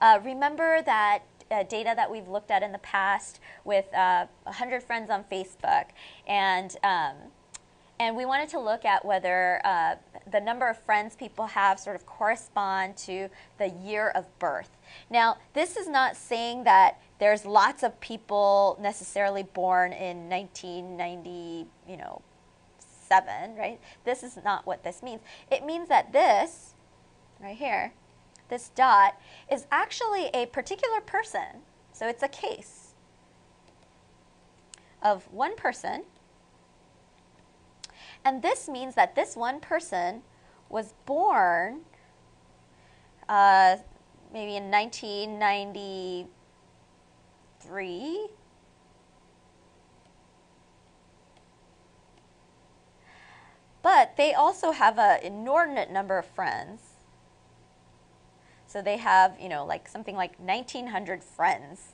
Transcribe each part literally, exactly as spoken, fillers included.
Uh, remember that uh, data that we've looked at in the past with uh, one hundred friends on Facebook, and um, and we wanted to look at whether uh, the number of friends people have sort of correspond to the year of birth. Now, this is not saying that there's lots of people necessarily born in nineteen ninety, you know, seven, right? This is not what this means. It means that this, right here, this dot is actually a particular person. So it's a case of one person. And this means that this one person was born uh, maybe in nineteen ninety-three. But they also have an inordinate number of friends. So they have, you know, like something like nineteen hundred friends,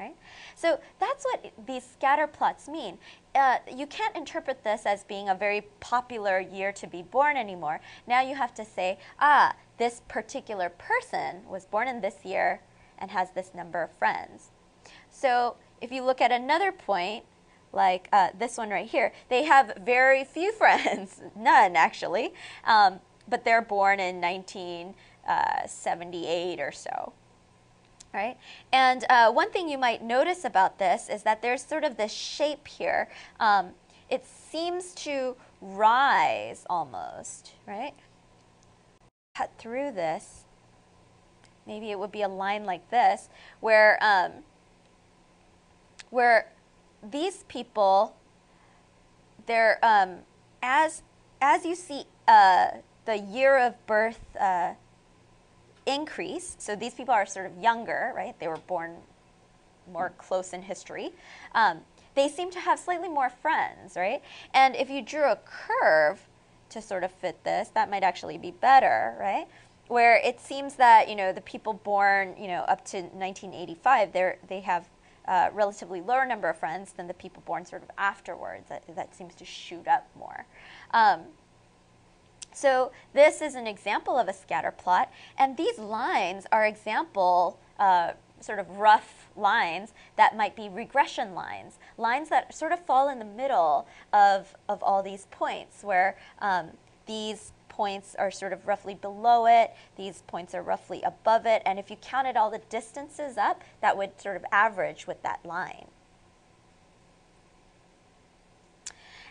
right? So that's what these scatter plots mean. Uh, you can't interpret this as being a very popular year to be born anymore. Now you have to say, ah, this particular person was born in this year and has this number of friends. So if you look at another point, like uh, this one right here, they have very few friends, none actually, um, but they're born in nineteen seventy-eight or so, right? And uh, one thing you might notice about this is that there's sort of this shape here. Um, it seems to rise almost, right? Cut through this. Maybe it would be a line like this, where um, where these people, they're um, as as you see uh, the year of birth. Uh, increase, so these people are sort of younger, right? They were born more close in history. Um, they seem to have slightly more friends, right? And if you drew a curve to sort of fit this, that might actually be better, right? Where it seems that, you know, the people born, you know, up to nineteen eighty-five, they're, they have a relatively lower number of friends than the people born sort of afterwards. That, that seems to shoot up more. Um, So this is an example of a scatter plot, and these lines are example uh, sort of rough lines that might be regression lines, lines that sort of fall in the middle of, of all these points where um, these points are sort of roughly below it, these points are roughly above it, and if you counted all the distances up, that would sort of average with that line.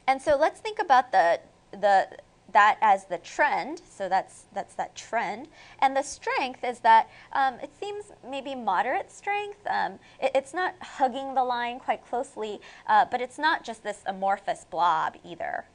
And so let's think about the, the that as the trend, so that's that's that trend, and the strength is that um, it seems maybe moderate strength. Um, it, it's not hugging the line quite closely, uh, but it's not just this amorphous blob either.